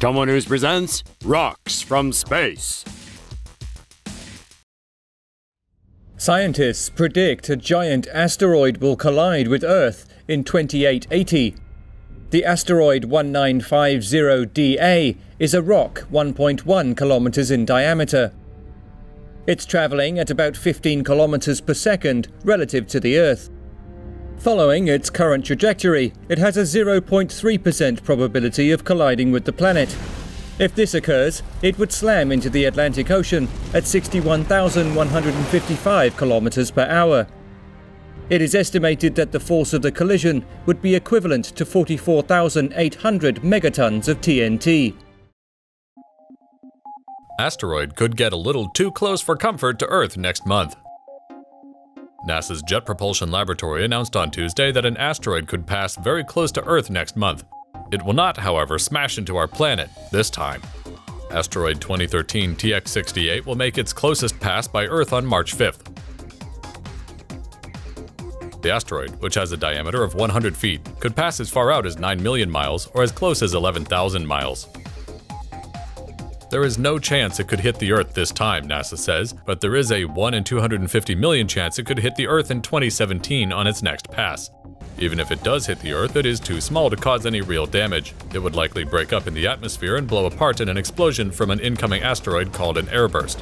Tomo News presents Rocks from Space. Scientists predict a giant asteroid will collide with Earth in 2880. The asteroid 1950DA is a rock 1.1 kilometers in diameter. It's traveling at about 15 kilometers per second relative to the Earth. Following its current trajectory, it has a 0.3% probability of colliding with the planet. If this occurs, it would slam into the Atlantic Ocean at 61,155 kilometers per hour. It is estimated that the force of the collision would be equivalent to 44,800 megatons of TNT. Asteroid could get a little too close for comfort to Earth next month. NASA's Jet Propulsion Laboratory announced on Tuesday that an asteroid could pass very close to Earth next month. It will not, however, smash into our planet this time. Asteroid 2013 TX68 will make its closest pass by Earth on March 5th. The asteroid, which has a diameter of 100 feet, could pass as far out as 9 million miles or as close as 11,000 miles. There is no chance it could hit the Earth this time, NASA says, but there is a 1 in 250 million chance it could hit the Earth in 2017 on its next pass. Even if it does hit the Earth, it is too small to cause any real damage. It would likely break up in the atmosphere and blow apart in an explosion from an incoming asteroid called an airburst.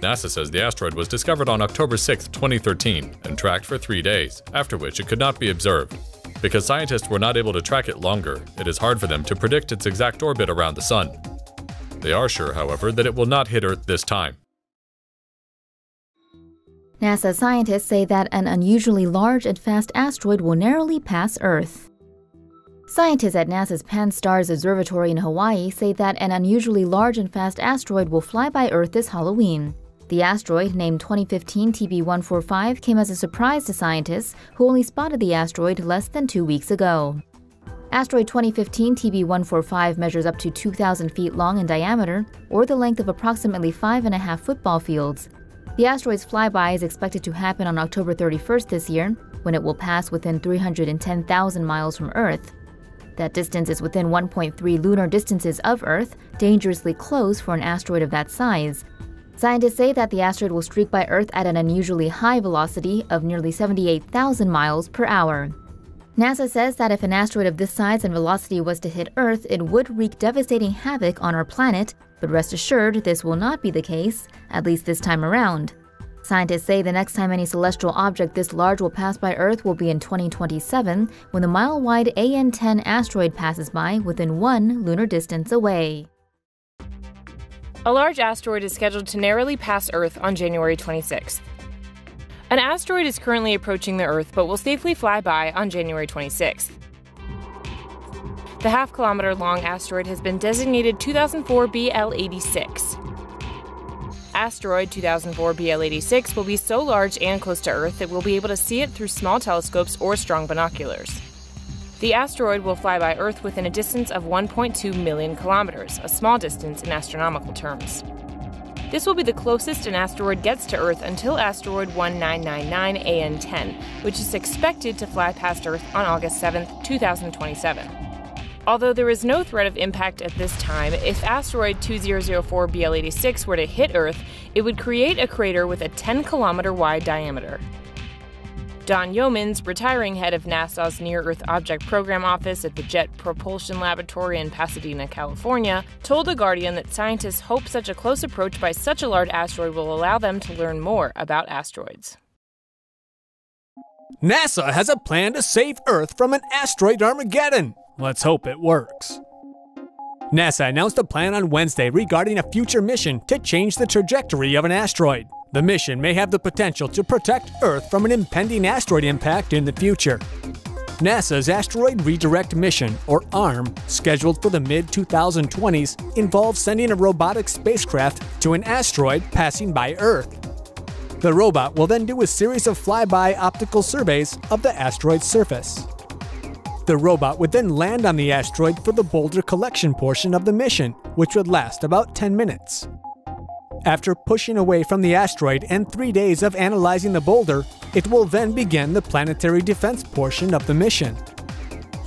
NASA says the asteroid was discovered on October 6, 2013, and tracked for 3 days, after which it could not be observed. Because scientists were not able to track it longer, it is hard for them to predict its exact orbit around the Sun. They are sure, however, that it will not hit Earth this time. NASA scientists say that an unusually large and fast asteroid will narrowly pass Earth. Scientists at NASA's Pan-STARRS Observatory in Hawaii say that an unusually large and fast asteroid will fly by Earth this Halloween. The asteroid, named 2015 TB145, came as a surprise to scientists, who only spotted the asteroid less than 2 weeks ago. Asteroid 2015 TB145 measures up to 2,000 feet long in diameter, or the length of approximately 5.5 football fields. The asteroid's flyby is expected to happen on October 31st this year, when it will pass within 310,000 miles from Earth. That distance is within 1.3 lunar distances of Earth, dangerously close for an asteroid of that size. Scientists say that the asteroid will streak by Earth at an unusually high velocity of nearly 78,000 miles per hour. NASA says that if an asteroid of this size and velocity was to hit Earth, it would wreak devastating havoc on our planet, but rest assured this will not be the case, at least this time around. Scientists say the next time any celestial object this large will pass by Earth will be in 2027, when the mile-wide AN10 asteroid passes by within 1 lunar distance away. A large asteroid is scheduled to narrowly pass Earth on January 26th. An asteroid is currently approaching the Earth but will safely fly by on January 26th. The half-kilometer-long asteroid has been designated 2004 BL86. Asteroid 2004 BL86 will be so large and close to Earth that we'll be able to see it through small telescopes or strong binoculars. The asteroid will fly by Earth within a distance of 1.2 million kilometers, a small distance in astronomical terms. This will be the closest an asteroid gets to Earth until asteroid 1999 AN10, which is expected to fly past Earth on August 7, 2027. Although there is no threat of impact at this time, if asteroid 2004 BL86 were to hit Earth, it would create a crater with a 10-kilometer-wide diameter. Don Yeomans, retiring head of NASA's Near-Earth Object Program Office at the Jet Propulsion Laboratory in Pasadena, California, told The Guardian that scientists hope such a close approach by such a large asteroid will allow them to learn more about asteroids. NASA has a plan to save Earth from an asteroid Armageddon. Let's hope it works. NASA announced a plan on Wednesday regarding a future mission to change the trajectory of an asteroid. The mission may have the potential to protect Earth from an impending asteroid impact in the future. NASA's Asteroid Redirect Mission, or ARM, scheduled for the mid-2020s, involves sending a robotic spacecraft to an asteroid passing by Earth. The robot will then do a series of flyby optical surveys of the asteroid's surface. The robot would then land on the asteroid for the boulder collection portion of the mission, which would last about 10 minutes. After pushing away from the asteroid and 3 days of analyzing the boulder, it will then begin the planetary defense portion of the mission.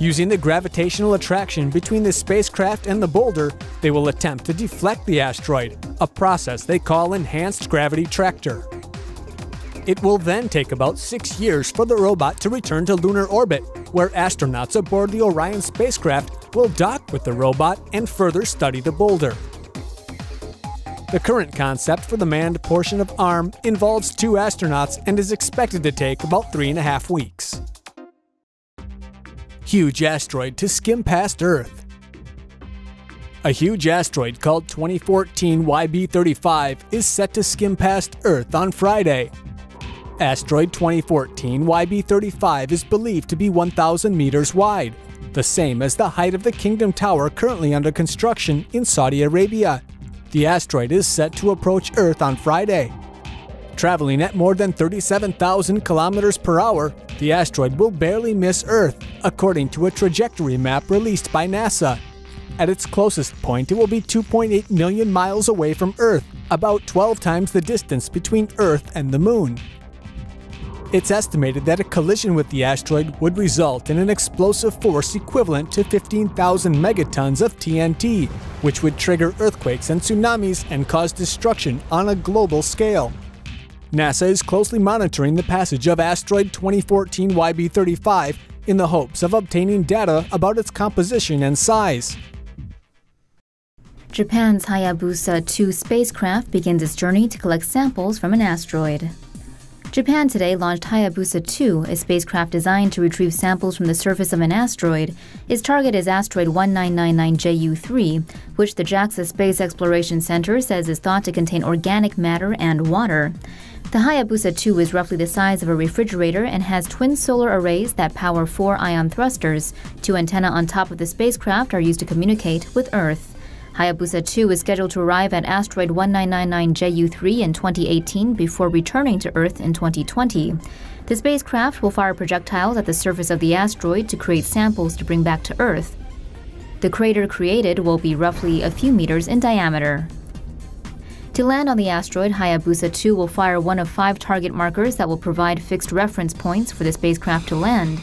Using the gravitational attraction between the spacecraft and the boulder, they will attempt to deflect the asteroid, a process they call enhanced gravity tractor. It will then take about 6 years for the robot to return to lunar orbit, where astronauts aboard the Orion spacecraft will dock with the robot and further study the boulder. The current concept for the manned portion of ARM involves 2 astronauts and is expected to take about 3.5 weeks. Huge asteroid to skim past Earth. A huge asteroid called 2014 YB35 is set to skim past Earth on Friday. Asteroid 2014 YB35 is believed to be 1,000 meters wide, the same as the height of the Kingdom Tower currently under construction in Saudi Arabia. The asteroid is set to approach Earth on Friday. Traveling at more than 37,000 kilometers per hour, the asteroid will barely miss Earth, according to a trajectory map released by NASA. At its closest point, it will be 2.8 million miles away from Earth, about 12 times the distance between Earth and the Moon. It's estimated that a collision with the asteroid would result in an explosive force equivalent to 15,000 megatons of TNT, which would trigger earthquakes and tsunamis and cause destruction on a global scale. NASA is closely monitoring the passage of asteroid 2014 YB35 in the hopes of obtaining data about its composition and size. Japan's Hayabusa2 spacecraft begins its journey to collect samples from an asteroid. Japan today launched Hayabusa2, a spacecraft designed to retrieve samples from the surface of an asteroid. Its target is asteroid 1999 JU3, which the JAXA Space Exploration Center says is thought to contain organic matter and water. The Hayabusa2 is roughly the size of a refrigerator and has twin solar arrays that power 4 ion thrusters. 2 antennae on top of the spacecraft are used to communicate with Earth. Hayabusa2 is scheduled to arrive at asteroid 1999 JU3 in 2018 before returning to Earth in 2020. The spacecraft will fire projectiles at the surface of the asteroid to create samples to bring back to Earth. The crater created will be roughly a few meters in diameter. To land on the asteroid, Hayabusa2 will fire one of 5 target markers that will provide fixed reference points for the spacecraft to land.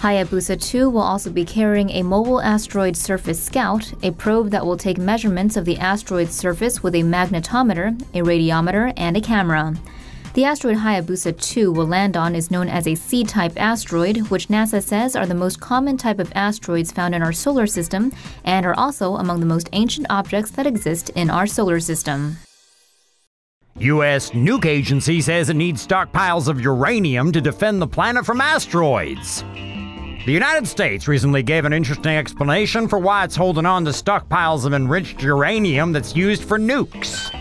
Hayabusa2 will also be carrying a mobile asteroid surface scout, a probe that will take measurements of the asteroid's surface with a magnetometer, a radiometer, and a camera. The asteroid Hayabusa2 will land on is known as a C-type asteroid, which NASA says are the most common type of asteroids found in our solar system and are also among the most ancient objects that exist in our solar system. U.S. Nuke Agency says it needs stockpiles of uranium to defend the planet from asteroids. The United States recently gave an interesting explanation for why it's holding on to stockpiles of enriched uranium that's used for nukes.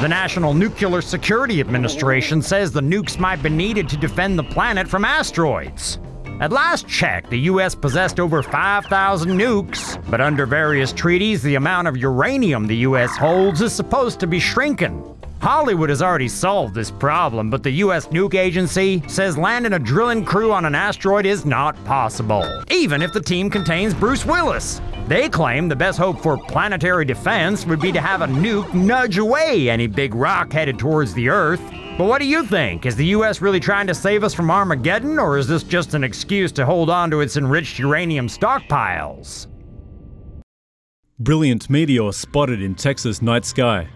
The National Nuclear Security Administration says the nukes might be needed to defend the planet from asteroids. At last check, the U.S. possessed over 5,000 nukes, but under various treaties, the amount of uranium the U.S. holds is supposed to be shrinking. Hollywood has already solved this problem, but the U.S. Nuke Agency says landing a drilling crew on an asteroid is not possible, even if the team contains Bruce Willis. They claim the best hope for planetary defense would be to have a nuke nudge away any big rock headed towards the Earth. But what do you think? Is the U.S. really trying to save us from Armageddon, or is this just an excuse to hold on to its enriched uranium stockpiles? Brilliant meteor spotted in Texas night sky.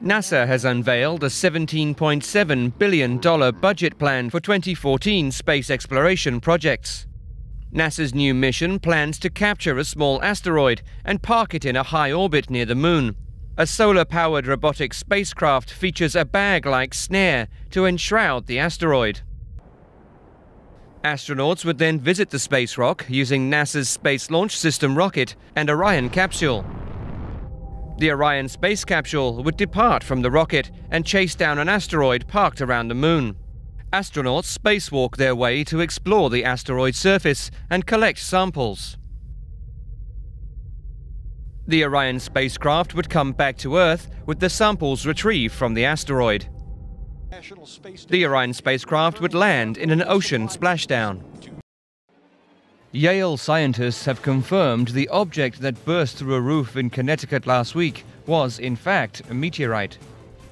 NASA has unveiled a $17.7 billion budget plan for 2014 space exploration projects. NASA's new mission plans to capture a small asteroid and park it in a high orbit near the Moon. A solar-powered robotic spacecraft features a bag-like snare to enshroud the asteroid. Astronauts would then visit the space rock using NASA's Space Launch System rocket and Orion capsule. The Orion space capsule would depart from the rocket and chase down an asteroid parked around the moon. Astronauts spacewalk their way to explore the asteroid surface and collect samples. The Orion spacecraft would come back to Earth with the samples retrieved from the asteroid. The Orion spacecraft would land in an ocean splashdown. Yale scientists have confirmed the object that burst through a roof in Connecticut last week was, in fact, a meteorite.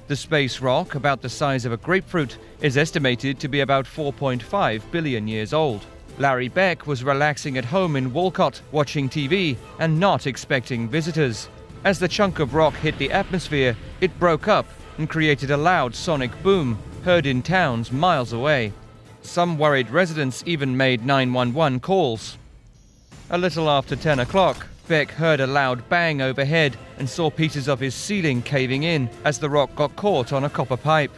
The space rock, about the size of a grapefruit, is estimated to be about 4.5 billion years old. Larry Beck was relaxing at home in Walcott, watching TV and not expecting visitors. As the chunk of rock hit the atmosphere, it broke up and created a loud sonic boom, heard in towns miles away. Some worried residents even made 911 calls. A little after 10 o'clock, Beck heard a loud bang overhead and saw pieces of his ceiling caving in as the rock got caught on a copper pipe.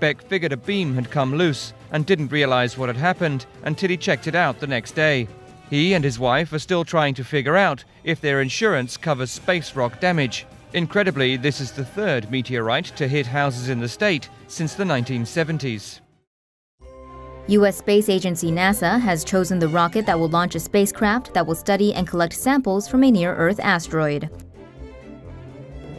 Beck figured a beam had come loose and didn't realize what had happened until he checked it out the next day. He and his wife are still trying to figure out if their insurance covers space rock damage. Incredibly, this is the third meteorite to hit houses in the state since the 1970s. U.S. space agency NASA has chosen the rocket that will launch a spacecraft that will study and collect samples from a near-Earth asteroid.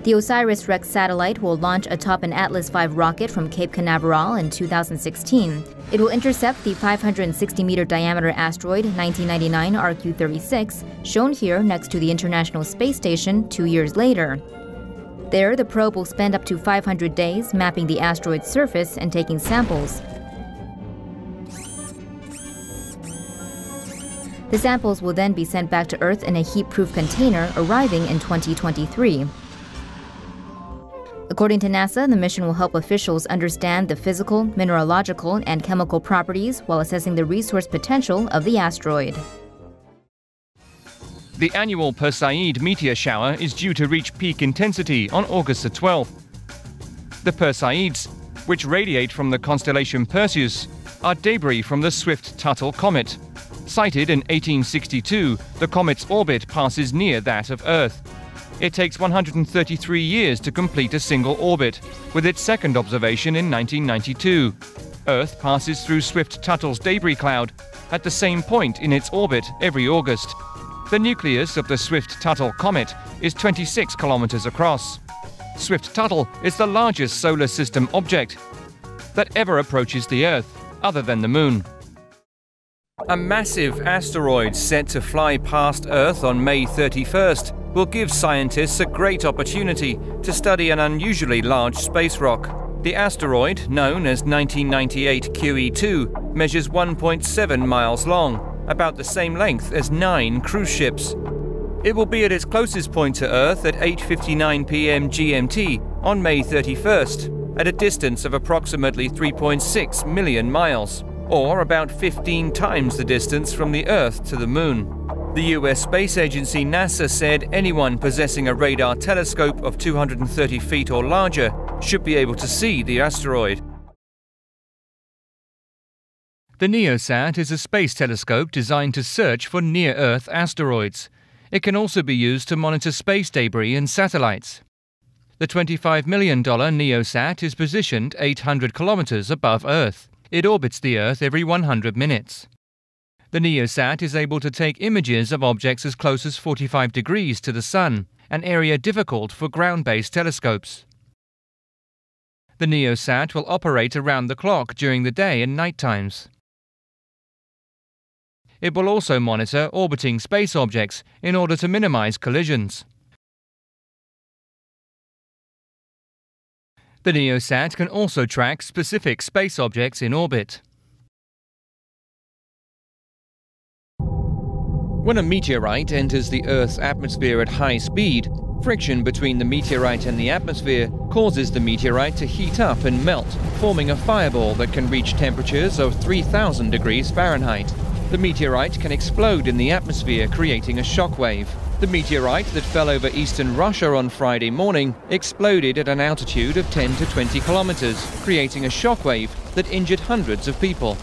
The OSIRIS-REx satellite will launch atop an Atlas V rocket from Cape Canaveral in 2016. It will intercept the 560-meter diameter asteroid 1999 RQ-36, shown here next to the International Space Station 2 years later. There, the probe will spend up to 500 days mapping the asteroid's surface and taking samples. The samples will then be sent back to Earth in a heat-proof container, arriving in 2023. According to NASA, the mission will help officials understand the physical, mineralogical, and chemical properties while assessing the resource potential of the asteroid. The annual Perseid meteor shower is due to reach peak intensity on August the 12th. The Perseids, which radiate from the constellation Perseus, are debris from the Swift-Tuttle comet. Sighted in 1862, the comet's orbit passes near that of Earth. It takes 133 years to complete a single orbit, with its second observation in 1992. Earth passes through Swift-Tuttle's debris cloud at the same point in its orbit every August. The nucleus of the Swift-Tuttle comet is 26 kilometers across. Swift-Tuttle is the largest solar system object that ever approaches the Earth, other than the Moon. A massive asteroid set to fly past Earth on May 31st will give scientists a great opportunity to study an unusually large space rock. The asteroid, known as 1998 QE2, measures 1.7 miles long, about the same length as 9 cruise ships. It will be at its closest point to Earth at 8:59 p.m. GMT on May 31st, at a distance of approximately 3.6 million miles. Or about 15 times the distance from the Earth to the Moon. The U.S. space agency NASA said anyone possessing a radar telescope of 230 feet or larger should be able to see the asteroid. The NEOSSat is a space telescope designed to search for near-Earth asteroids. It can also be used to monitor space debris and satellites. The $25 million NEOSSat is positioned 800 kilometers above Earth. It orbits the Earth every 100 minutes. The NEOSSat is able to take images of objects as close as 45 degrees to the Sun, an area difficult for ground-based telescopes. The NEOSSat will operate around the clock during the day and night times. It will also monitor orbiting space objects in order to minimize collisions. The NEOSSat can also track specific space objects in orbit. When a meteorite enters the Earth's atmosphere at high speed, friction between the meteorite and the atmosphere causes the meteorite to heat up and melt, forming a fireball that can reach temperatures of 3,000 degrees Fahrenheit. The meteorite can explode in the atmosphere, creating a shockwave. The meteorite that fell over eastern Russia on Friday morning exploded at an altitude of 10 to 20 kilometers, creating a shockwave that injured hundreds of people.